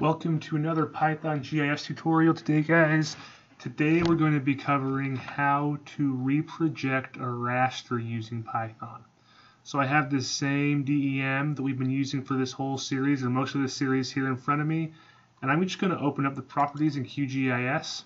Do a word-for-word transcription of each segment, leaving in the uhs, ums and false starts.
Welcome to another Python G I S tutorial today, guys. Today we're going to be covering how to reproject a raster using Python. So I have this same D E M that we've been using for this whole series, or most of this series, here in front of me. And I'm just going to open up the properties in Q G I S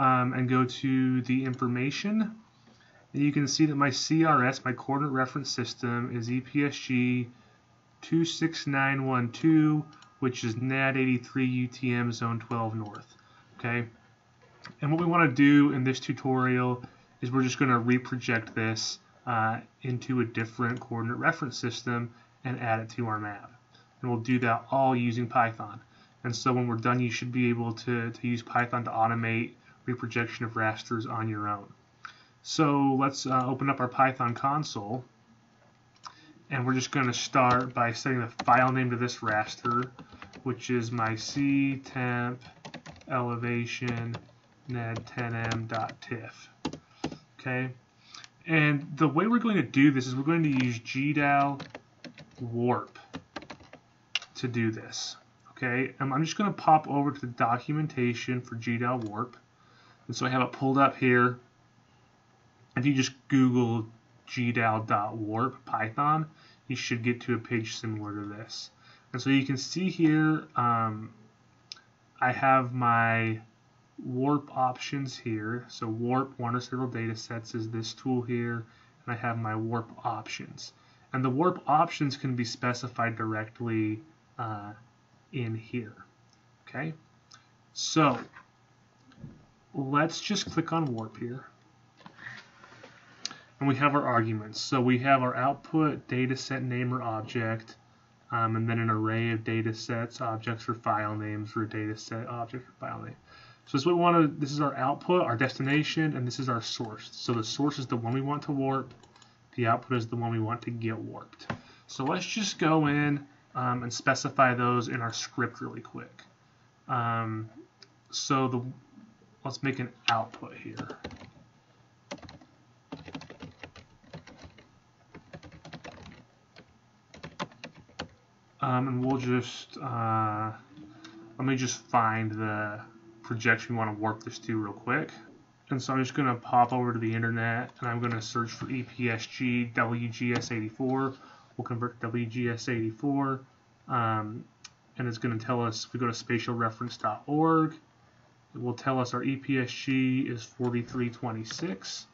um, and go to the information. And you can see that my C R S, my coordinate reference system, is E P S G two six nine one two, which is N A D eighty-three U T M Zone twelve North. Okay, and what we want to do in this tutorial is we're just going to reproject this uh, into a different coordinate reference system and add it to our map. And we'll do that all using Python. And so when we're done, you should be able to, to use Python to automate reprojection of rasters on your own. So let's uh, open up our Python console. And we're just going to start by setting the file name to this raster, which is my C temp elevation N A D ten M dot tiff. Okay. And the way we're going to do this is we're going to use G D A L warp to do this. Okay. And I'm just going to pop over to the documentation for G D A L warp. And so I have it pulled up here. If you just Google G D A L dot warp Python, you should get to a page similar to this. And so you can see here, um, I have my warp options here. So warp one or several data sets is this tool here, and I have my warp options. And the warp options can be specified directly uh, in here. Okay, so let's just click on warp here. And we have our arguments. So we have our output data set name or object, um, and then an array of data sets, objects, or file names for a data set, object, or file name. So this, we want to, this is our output, our destination, and this is our source. So the source is the one we want to warp. The output is the one we want to get warped. So let's just go in um, and specify those in our script really quick. Um, so the, let's make an output here. Um, and we'll just, uh, let me just find the projection we want to warp this to real quick. And so I'm just going to pop over to the internet, and I'm going to search for E P S G W G S eighty-four. We'll convert to W G S eighty-four, um, and it's going to tell us, if we go to spatial reference dot org, it will tell us our E P S G is forty-three twenty-six.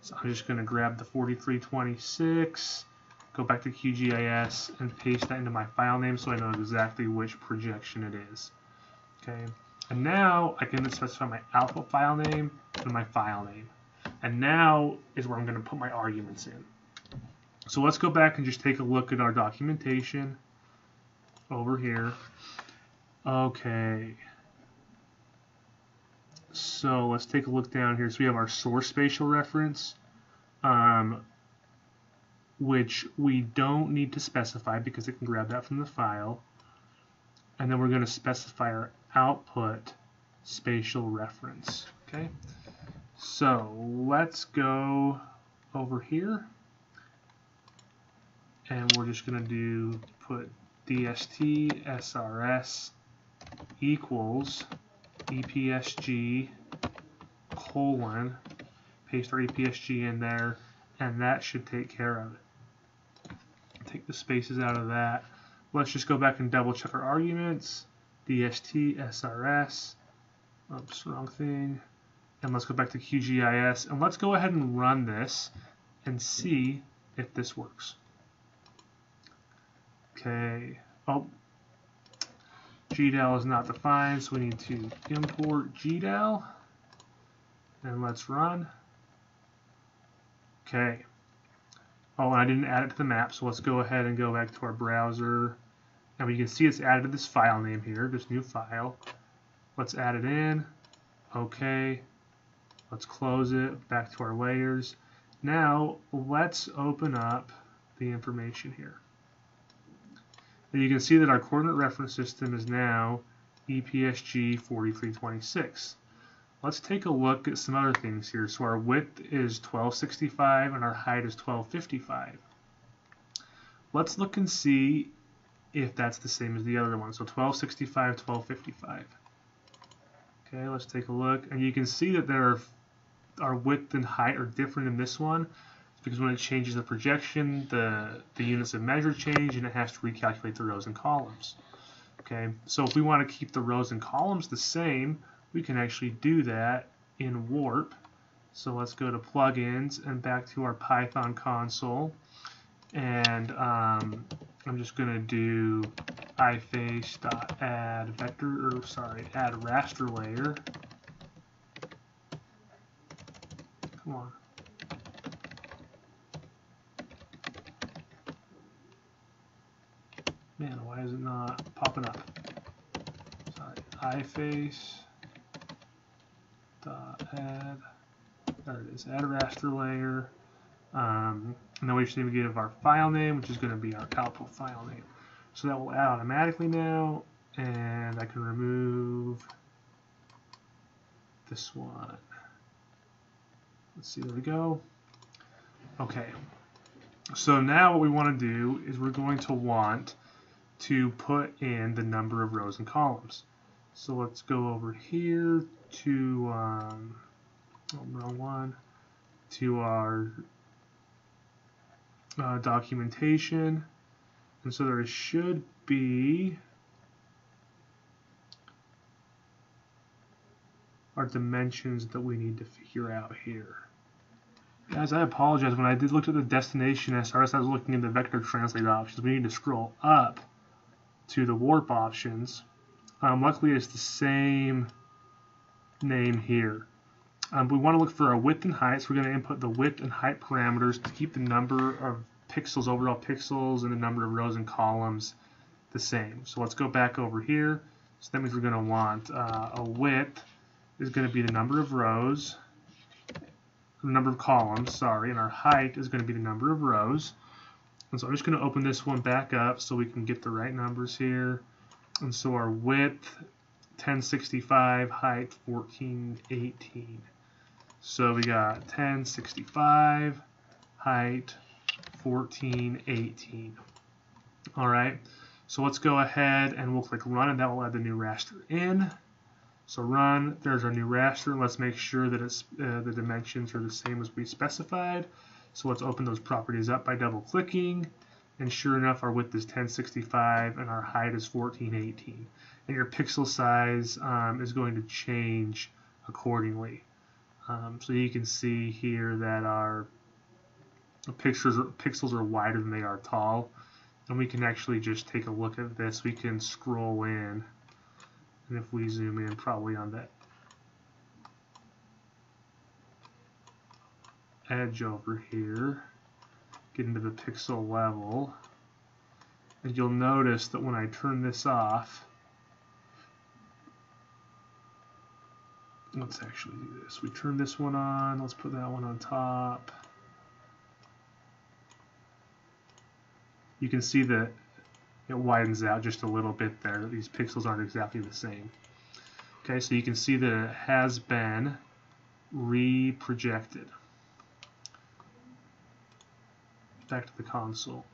So I'm just going to grab the forty-three twenty-six. Go back to Q G I S and paste that into my file name so I know exactly which projection it is. Okay, and now I can specify my output file name and my file name. And now is where I'm going to put my arguments in. So let's go back and just take a look at our documentation over here. Okay, so let's take a look down here. So we have our source spatial reference, Um, which we don't need to specify because it can grab that from the file. And then we're going to specify our output spatial reference. Okay, so let's go over here, and we're just going to do put D S T S R S equals E P S G colon, paste our E P S G in there, and that should take care of it. Take the spaces out of that. Let's just go back and double check our arguments. D S T S R S. Oops, wrong thing. And let's go back to Q G I S, and let's go ahead and run this and see if this works. Okay. Oh, G D A L is not defined, so we need to import G D A L. And let's run. Okay. Oh, and I didn't add it to the map, so let's go ahead and go back to our browser. And we can see it's added to this file name here, this new file. Let's add it in. Okay. Let's close it. Back to our layers. Now, let's open up the information here. And you can see that our coordinate reference system is now E P S G forty-three twenty-six. Let's take a look at some other things here. So our width is twelve sixty-five and our height is twelve fifty-five. Let's look and see if that's the same as the other one. So twelve sixty-five, twelve fifty-five. Okay, let's take a look. And you can see that there are, our width and height are different in this one. It's because when it changes the projection, the, the units of measure change, and it has to recalculate the rows and columns. Okay, so if we want to keep the rows and columns the same, we can actually do that in Warp. So let's go to Plugins and back to our Python console. And um, I'm just going to do iface.add vector, or sorry, add raster layer. Come on. Man, why is it not popping up? Sorry, iface dot add. There it is. Add raster layer. Um, and then we should even give our file name, which is going to be our output file name. So that will add automatically now, and I can remove this one. Let's see. There we go. Okay. So now what we want to do is we're going to want to put in the number of rows and columns. So let's go over here to um, oh, wrong one, to our uh, documentation, and so there should be our dimensions that we need to figure out here. Guys, I apologize. When I did look at the destination S R S, I was looking at the vector translate options. We need to scroll up to the warp options. Um, luckily, it's the same name here. Um, we want to look for our width and height, so we're going to input the width and height parameters to keep the number of pixels, overall pixels, and the number of rows and columns the same. So let's go back over here. So that means we're going to want uh, a width is going to be the number of rows, the number of columns, sorry, and our height is going to be the number of rows. And so I'm just going to open this one back up so we can get the right numbers here. And so our width, ten sixty-five, height, fourteen eighteen. So we got ten sixty-five, height, fourteen eighteen. All right, so let's go ahead and we'll click Run, and that will add the new raster in. So run, there's our new raster. Let's make sure that it's, uh, the dimensions are the same as we specified. So let's open those properties up by double-clicking, and sure enough, our width is ten sixty-five and our height is fourteen eighteen. And your pixel size um, is going to change accordingly. Um, so you can see here that our pictures, pixels are wider than they are tall. And we can actually just take a look at this. We can scroll in, and if we zoom in probably on that edge over here, get into the pixel level, and you'll notice that when I turn this off, let's actually do this. We turn this one on, let's put that one on top. You can see that it widens out just a little bit there. These pixels aren't exactly the same. Okay, so you can see that it has been reprojected. Back to the console.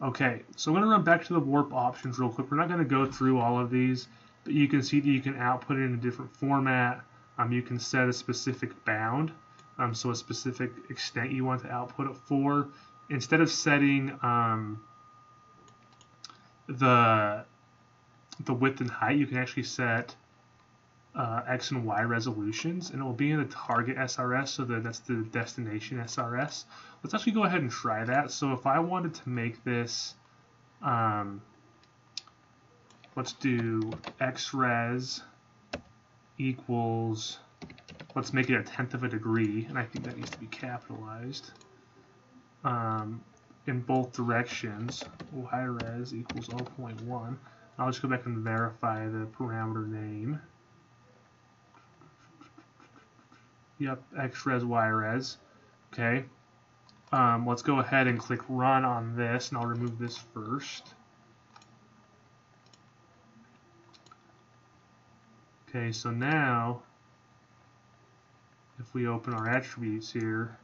Okay, so I'm going to run back to the warp options real quick. We're not going to go through all of these, but you can see that you can output it in a different format. Um, you can set a specific bound, um, so a specific extent you want to output it for. Instead of setting um, the the width and height, you can actually set uh, X and Y resolutions, and it will be in the target S R S, so that that's the destination S R S. Let's actually go ahead and try that. So if I wanted to make this, um, let's do xres equals, let's make it a tenth of a degree, and I think that needs to be capitalized, um, in both directions, yres equals zero point one. I'll just go back and verify the parameter name. Yep, xres, yres. Okay. Um, let's go ahead and click Run on this, and I'll remove this first. Okay, so now if we open our attributes here,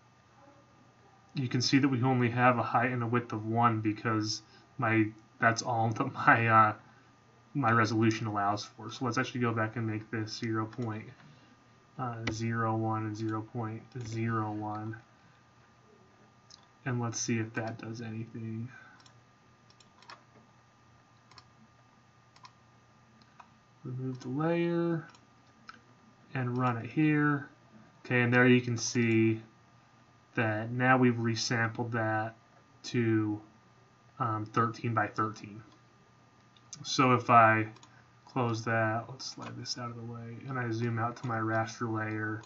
you can see that we only have a height and a width of one because my that's all that my uh, my resolution allows for. So let's actually go back and make this zero point zero one and zero point zero one, and let's see if that does anything. Remove the layer and run it here. Okay, and there you can see that now we've resampled that to um, thirteen by thirteen. So if I close that, let's slide this out of the way, and I zoom out to my raster layer,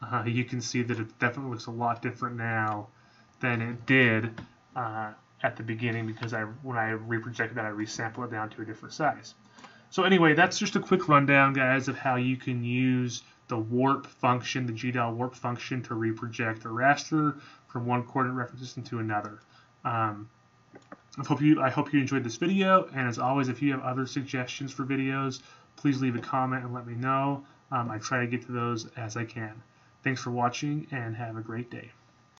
uh, you can see that it definitely looks a lot different now than it did uh, at the beginning, because I when I reprojected that, I resampled it down to a different size. So anyway, that's just a quick rundown, guys, of how you can use the warp function, the G D A L warp function, to reproject a raster from one coordinate reference system to another. Um, I hope you I hope you enjoyed this video, and as always, if you have other suggestions for videos, please leave a comment and let me know. Um, I try to get to those as I can. Thanks for watching, and have a great day.